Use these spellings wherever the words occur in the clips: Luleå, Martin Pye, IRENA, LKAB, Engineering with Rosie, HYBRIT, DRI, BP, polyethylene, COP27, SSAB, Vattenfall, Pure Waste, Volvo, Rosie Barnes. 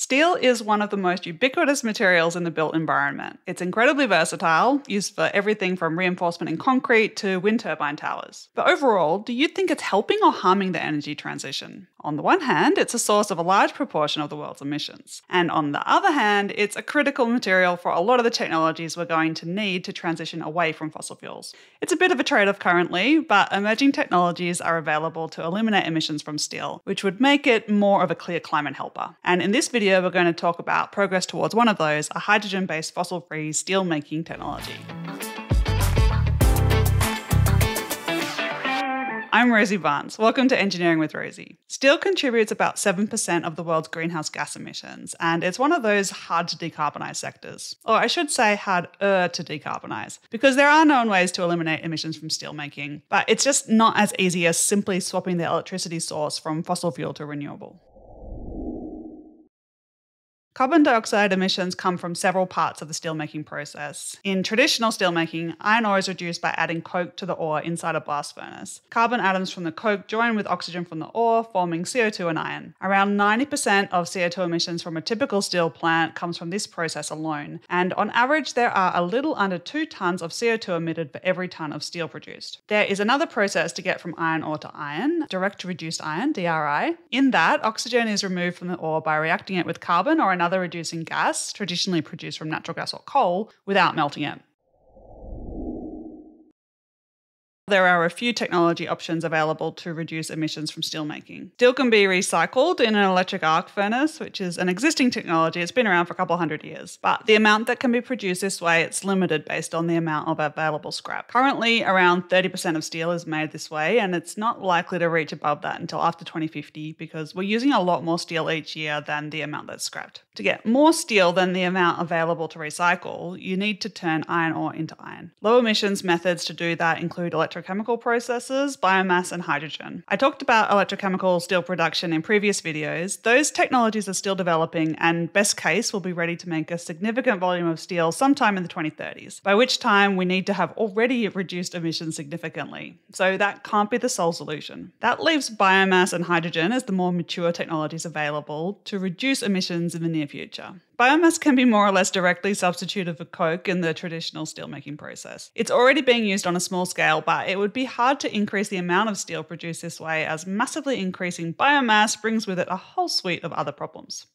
Steel is one of the most ubiquitous materials in the built environment. It's incredibly versatile, used for everything from reinforcement in concrete to wind turbine towers. But overall, do you think it's helping or harming the energy transition? On the one hand, it's a source of a large proportion of the world's emissions. And on the other hand, it's a critical material for a lot of the technologies we're going to need to transition away from fossil fuels. It's a bit of a trade-off currently, but emerging technologies are available to eliminate emissions from steel, which would make it more of a clear climate helper. And in this video, we're going to talk about progress towards one of those, a hydrogen-based fossil-free steel-making technology. I'm Rosie Barnes. Welcome to Engineering with Rosie. Steel contributes about 7% of the world's greenhouse gas emissions, and it's one of those hard to decarbonize sectors. Or I should say harder to decarbonize, because there are known ways to eliminate emissions from steelmaking, but it's just not as easy as simply swapping the electricity source from fossil fuel to renewable. Carbon dioxide emissions come from several parts of the steelmaking process. In traditional steelmaking, iron ore is reduced by adding coke to the ore inside a blast furnace. Carbon atoms from the coke join with oxygen from the ore, forming CO2 and iron. Around 90% of CO2 emissions from a typical steel plant comes from this process alone, and on average there are a little under 2 tonnes of CO2 emitted for every tonne of steel produced. There is another process to get from iron ore to iron, direct reduced iron, DRI. In that, oxygen is removed from the ore by reacting it with carbon or another reducing gas, traditionally produced from natural gas or coal, without melting it. There are a few technology options available to reduce emissions from steelmaking. Steel can be recycled in an electric arc furnace, which is an existing technology. It's been around for a couple hundred years, but the amount that can be produced this way, it's limited based on the amount of available scrap. Currently, around 30% of steel is made this way, and it's not likely to reach above that until after 2050 because we're using a lot more steel each year than the amount that's scrapped. To get more steel than the amount available to recycle, you need to turn iron ore into iron. Low emissions methods to do that include electrochemical processes, biomass, and hydrogen. I talked about electrochemical steel production in previous videos. Those technologies are still developing and best case will be ready to make a significant volume of steel sometime in the 2030s, by which time we need to have already reduced emissions significantly. So that can't be the sole solution. That leaves biomass and hydrogen as the more mature technologies available to reduce emissions in the near future. Biomass can be more or less directly substituted for coke in the traditional steelmaking process. It's already being used on a small scale, but it would be hard to increase the amount of steel produced this way, as massively increasing biomass brings with it a whole suite of other problems.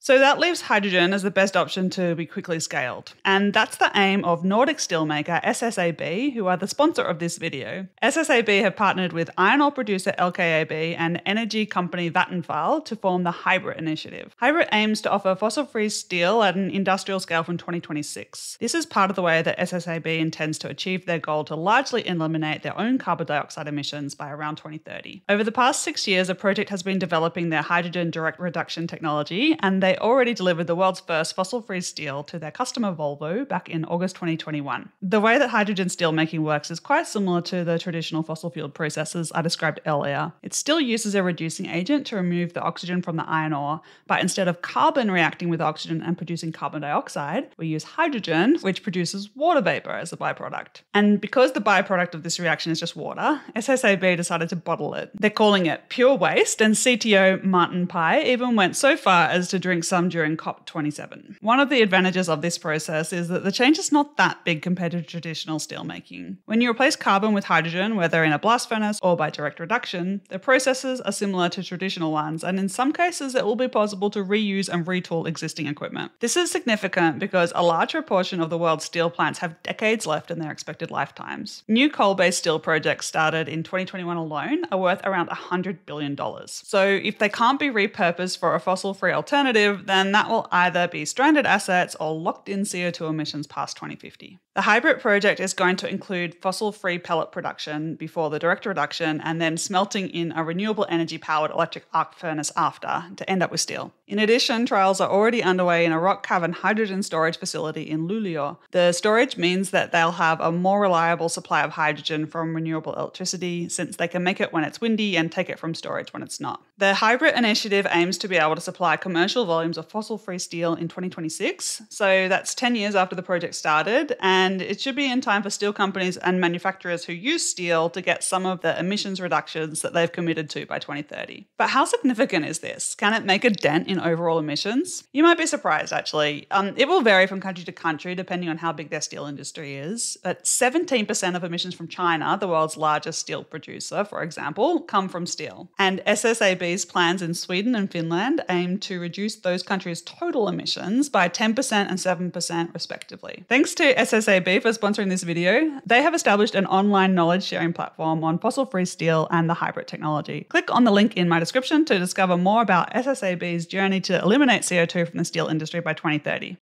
So that leaves hydrogen as the best option to be quickly scaled. And that's the aim of Nordic steelmaker SSAB, who are the sponsor of this video. SSAB have partnered with iron ore producer LKAB and energy company Vattenfall to form the HYBRIT initiative. HYBRIT aims to offer fossil-free steel at an industrial scale from 2026. This is part of the way that SSAB intends to achieve their goal to largely eliminate their own carbon dioxide emissions by around 2030. Over the past 6 years, a project has been developing their hydrogen direct reduction technology, and they already delivered the world's first fossil-free steel to their customer Volvo back in August 2021. The way that hydrogen steelmaking works is quite similar to the traditional fossil fuel processes I described earlier. It still uses a reducing agent to remove the oxygen from the iron ore, but instead of carbon reacting with oxygen and producing carbon dioxide, we use hydrogen, which produces water vapor as a byproduct. And because the byproduct of this reaction is just water, SSAB decided to bottle it. They're calling it Pure Waste, and CTO Martin Pye even went so far as to drink some during COP27. One of the advantages of this process is that the change is not that big compared to traditional steelmaking. When you replace carbon with hydrogen, whether in a blast furnace or by direct reduction, the processes are similar to traditional ones, and in some cases it will be possible to reuse and retool existing equipment. This is significant because a large proportion of the world's steel plants have decades left in their expected lifetimes. New coal-based steel projects started in 2021 alone are worth around $100 billion. So if they can't be repurposed for a fossil-free alternative, then that will either be stranded assets or locked-in CO2 emissions past 2050. The HYBRIT project is going to include fossil-free pellet production before the direct reduction and then smelting in a renewable energy-powered electric arc furnace after to end up with steel. In addition, trials are already underway in a rock cavern hydrogen storage facility in Luleå. The storage means that they'll have a more reliable supply of hydrogen from renewable electricity, since they can make it when it's windy and take it from storage when it's not. The HYBRIT initiative aims to be able to supply commercial volumes of fossil-free steel in 2026. So that's 10 years after the project started, and it should be in time for steel companies and manufacturers who use steel to get some of the emissions reductions that they've committed to by 2030. But how significant is this? Can it make a dent in overall emissions? You might be surprised, actually. It will vary from country to country, depending on how big their steel industry is. But 17% of emissions from China, the world's largest steel producer, for example, come from steel. And SSAB plans in Sweden and Finland aim to reduce those countries' total emissions by 10% and 7% respectively. Thanks to SSAB for sponsoring this video. They have established an online knowledge sharing platform on fossil-free steel and the HYBRIT technology. Click on the link in my description to discover more about SSAB's journey to eliminate CO2 from the steel industry by 2030.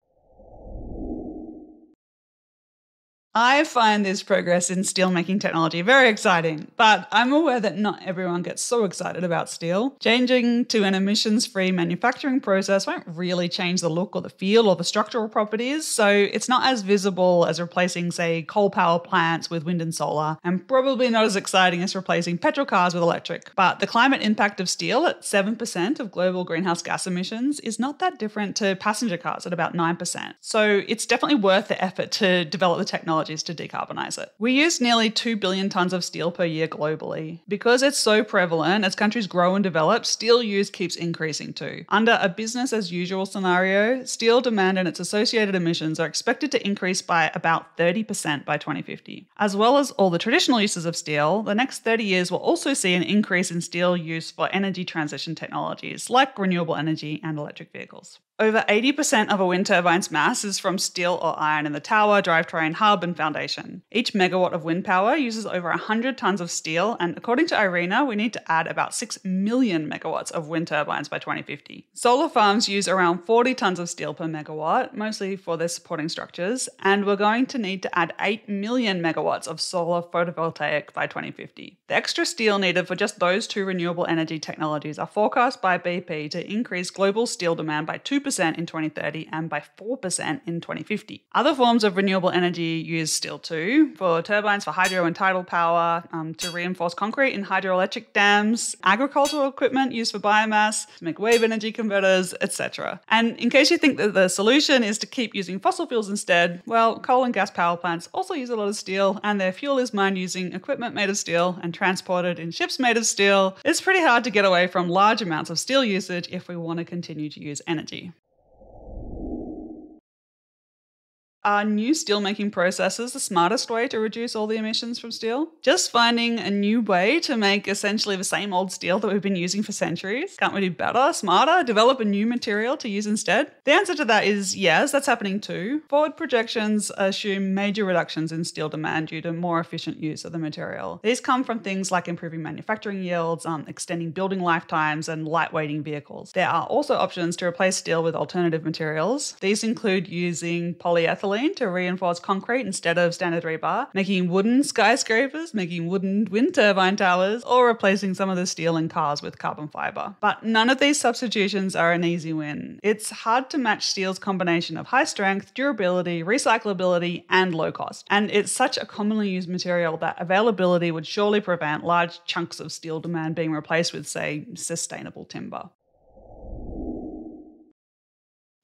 I find this progress in steelmaking technology very exciting, but I'm aware that not everyone gets so excited about steel. Changing to an emissions-free manufacturing process won't really change the look or the feel or the structural properties, so it's not as visible as replacing, say, coal power plants with wind and solar, and probably not as exciting as replacing petrol cars with electric. But the climate impact of steel at 7% of global greenhouse gas emissions is not that different to passenger cars at about 9%. So it's definitely worth the effort to develop the technology to decarbonize it. We use nearly 2 billion tons of steel per year globally. Because it's so prevalent, as countries grow and develop, steel use keeps increasing too. Under a business as usual scenario, steel demand and its associated emissions are expected to increase by about 30% by 2050. As well as all the traditional uses of steel, the next 30 years will also see an increase in steel use for energy transition technologies like renewable energy and electric vehicles. Over 80% of a wind turbine's mass is from steel or iron in the tower, drivetrain, hub, and foundation. Each megawatt of wind power uses over 100 tons of steel, and according to IRENA, we need to add about 6 million megawatts of wind turbines by 2050. Solar farms use around 40 tons of steel per megawatt, mostly for their supporting structures, and we're going to need to add 8 million megawatts of solar photovoltaic by 2050. The extra steel needed for just those two renewable energy technologies are forecast by BP to increase global steel demand by 2% in 2030 and by 4% in 2050. Other forms of renewable energy use steel too, for turbines, for hydro and tidal power, to reinforce concrete in hydroelectric dams, agricultural equipment used for biomass, to make wave energy converters, etc. And in case you think that the solution is to keep using fossil fuels instead, well, coal and gas power plants also use a lot of steel, and their fuel is mined using equipment made of steel and transported in ships made of steel. It's pretty hard to get away from large amounts of steel usage if we want to continue to use energy. Are new steelmaking processes the smartest way to reduce all the emissions from steel? Just finding a new way to make essentially the same old steel that we've been using for centuries? Can't we do better, smarter, develop a new material to use instead? The answer to that is yes, that's happening too. Forward projections assume major reductions in steel demand due to more efficient use of the material. These come from things like improving manufacturing yields, extending building lifetimes, and lightweighting vehicles. There are also options to replace steel with alternative materials. These include using polyethylene to reinforce concrete instead of standard rebar, making wooden skyscrapers, making wooden wind turbine towers, or replacing some of the steel in cars with carbon fiber. But none of these substitutions are an easy win. It's hard to match steel's combination of high strength, durability, recyclability, and low cost. And it's such a commonly used material that availability would surely prevent large chunks of steel demand being replaced with, say, sustainable timber.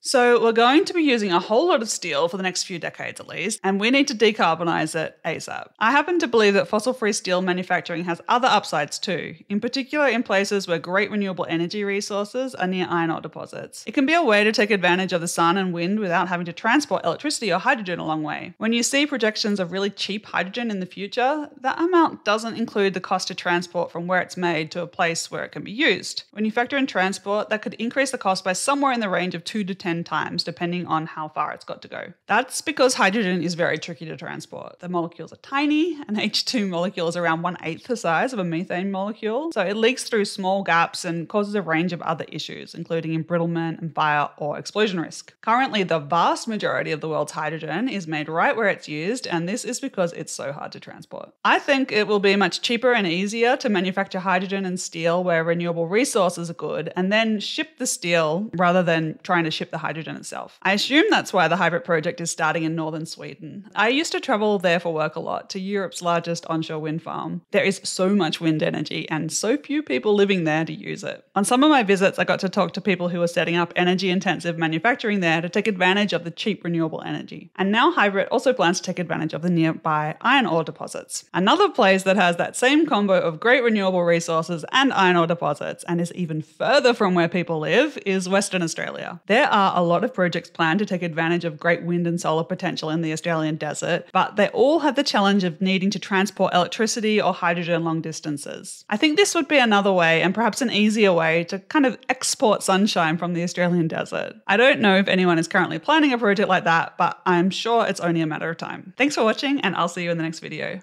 So we're going to be using a whole lot of steel for the next few decades at least, and we need to decarbonize it ASAP. I happen to believe that fossil-free steel manufacturing has other upsides too, in particular in places where great renewable energy resources are near iron ore deposits. It can be a way to take advantage of the sun and wind without having to transport electricity or hydrogen a long way. When you see projections of really cheap hydrogen in the future, that amount doesn't include the cost to transport from where it's made to a place where it can be used. When you factor in transport, that could increase the cost by somewhere in the range of 2 to 10 times depending on how far it's got to go. That's because hydrogen is very tricky to transport. The molecules are tiny. An H2 molecule is around 1/8 the size of a methane molecule, so it leaks through small gaps and causes a range of other issues, including embrittlement and fire or explosion risk. Currently, the vast majority of the world's hydrogen is made right where it's used, and this is because it's so hard to transport. I think it will be much cheaper and easier to manufacture hydrogen and steel where renewable resources are good, and then ship the steel rather than trying to ship the hydrogen itself. I assume that's why the HYBRIT project is starting in northern Sweden. I used to travel there for work a lot, to Europe's largest onshore wind farm. There is so much wind energy and so few people living there to use it. On some of my visits, I got to talk to people who were setting up energy-intensive manufacturing there to take advantage of the cheap renewable energy. And now HYBRIT also plans to take advantage of the nearby iron ore deposits. Another place that has that same combo of great renewable resources and iron ore deposits and is even further from where people live is Western Australia. There are a lot of projects planned to take advantage of great wind and solar potential in the Australian desert, but they all have the challenge of needing to transport electricity or hydrogen long distances. I think this would be another way, and perhaps an easier way, to kind of export sunshine from the Australian desert. I don't know if anyone is currently planning a project like that, but I'm sure it's only a matter of time. Thanks for watching, and I'll see you in the next video.